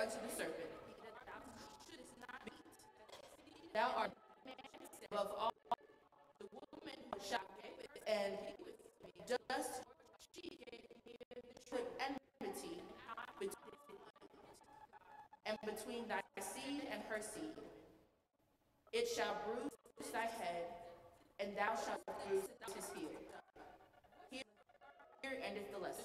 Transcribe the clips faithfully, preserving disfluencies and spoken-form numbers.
Unto the serpent, thou art above all the woman who shall give it, and just she gave him enmity and between thy seed and her seed. It shall bruise thy head, and thou shalt bruise his heel. Here, here endeth the lesson.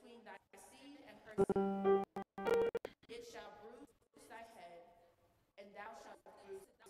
Between thy seed and her seed, it shall bruise thy head, and thou shalt bruise his heel.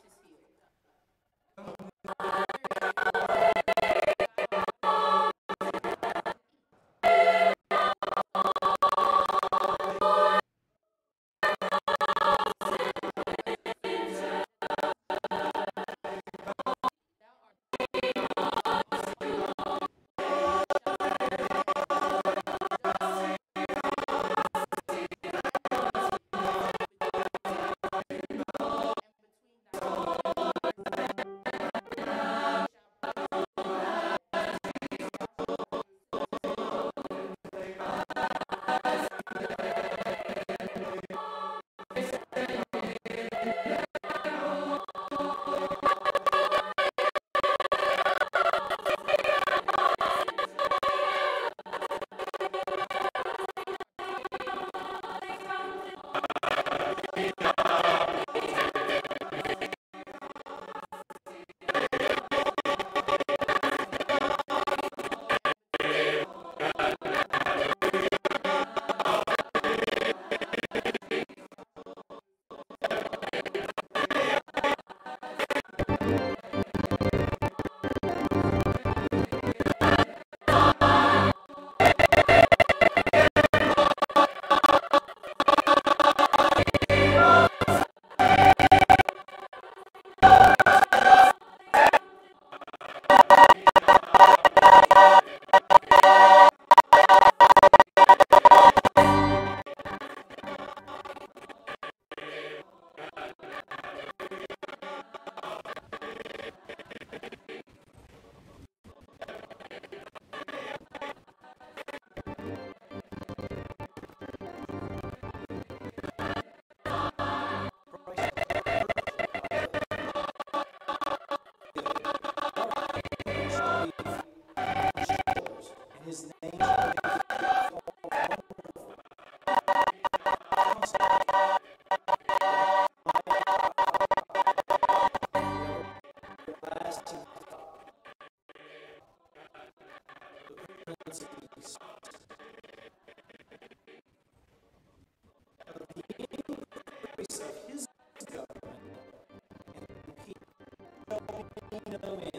kingdom in.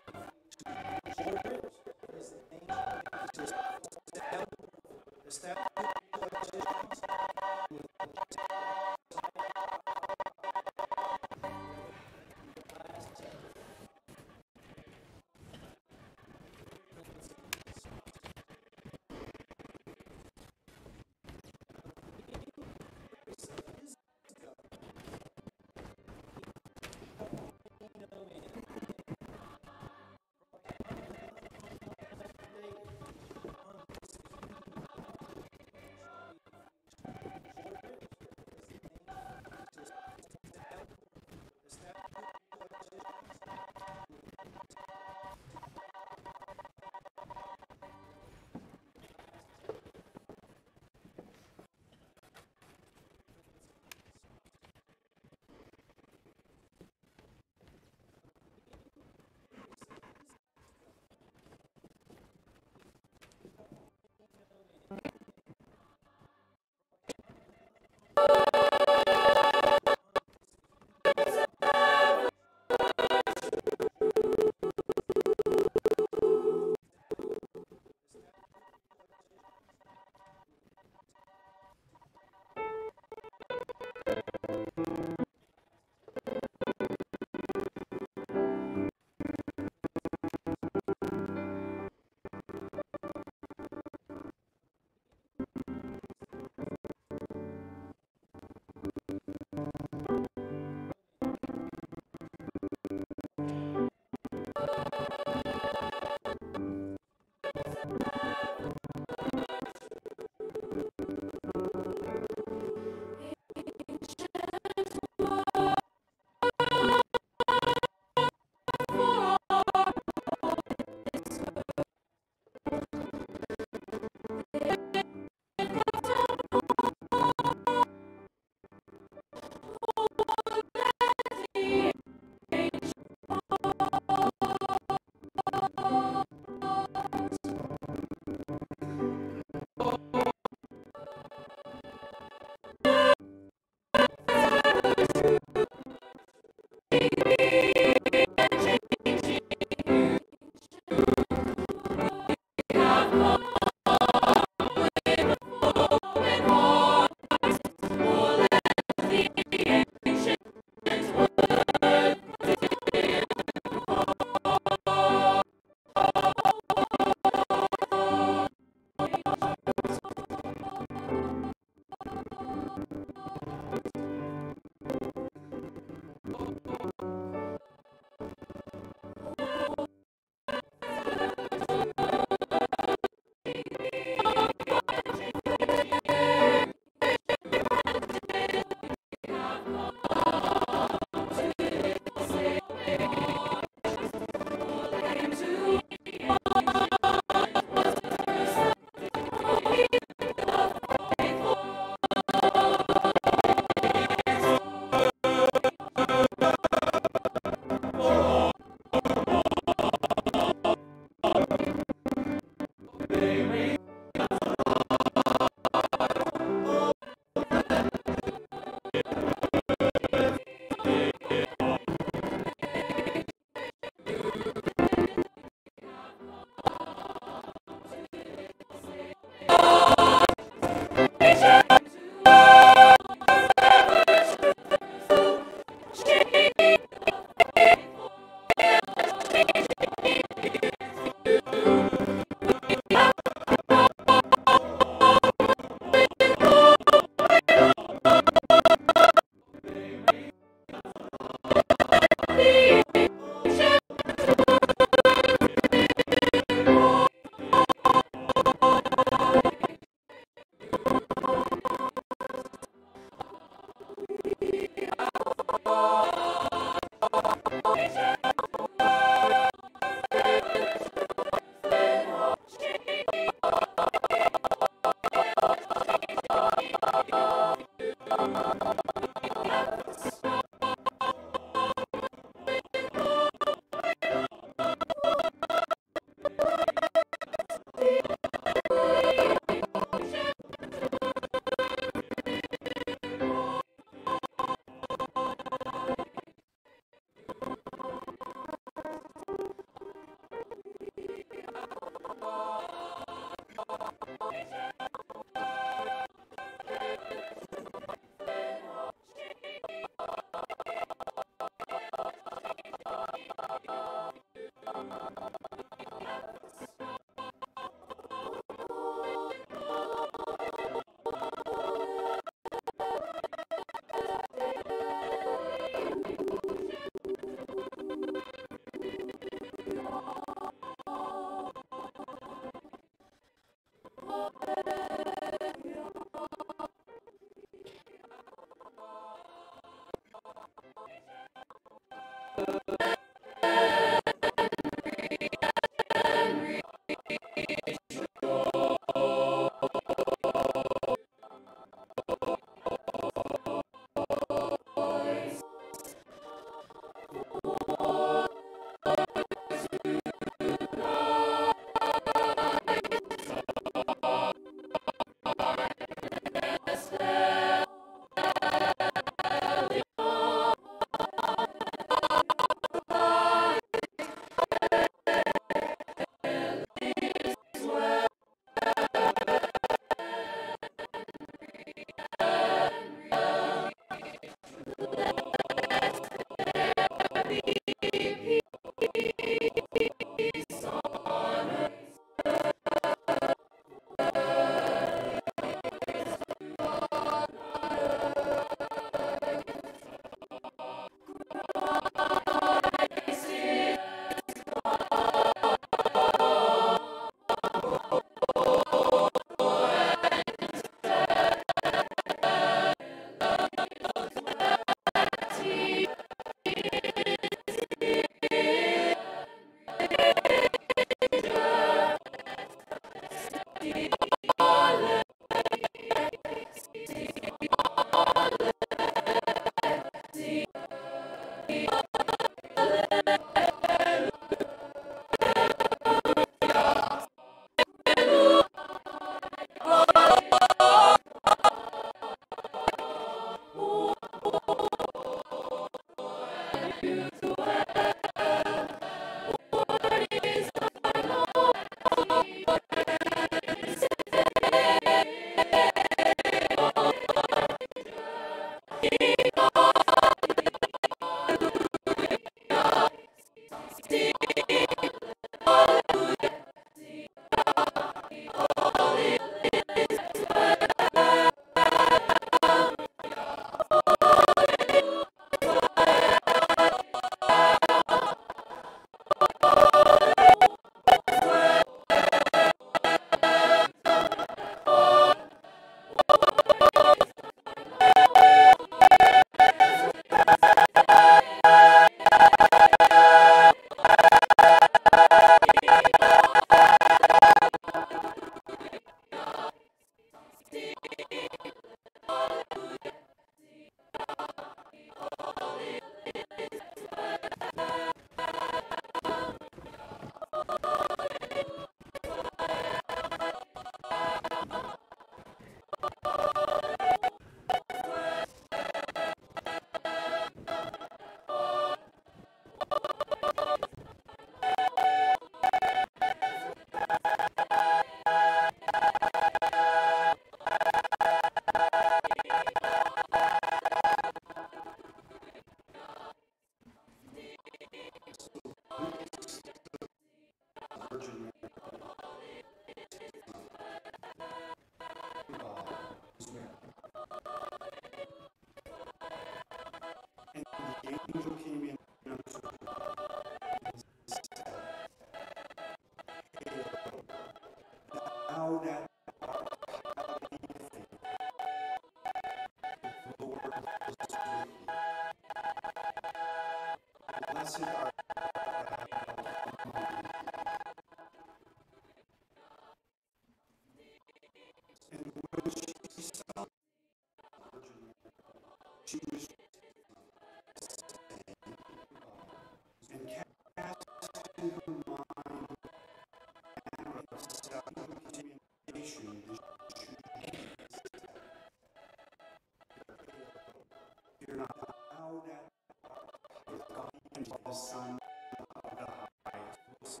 Son of the highest,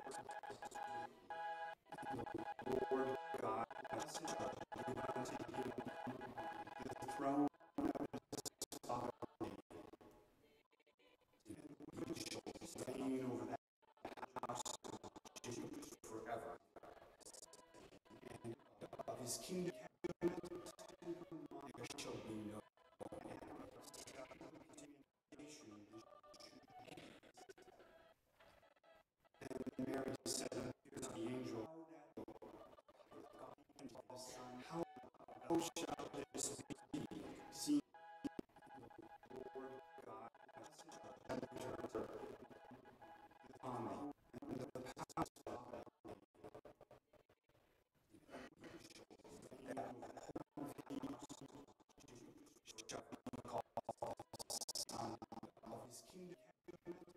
the Lord God has judged him, the throne of his sovereignty, and we shall reign over the house of Jacob forever, and of his kingdom. Shall this be, seeing the Lord God has judged upon me, and the power of the Lord, that the whole people shall be called the Son of his kingdom.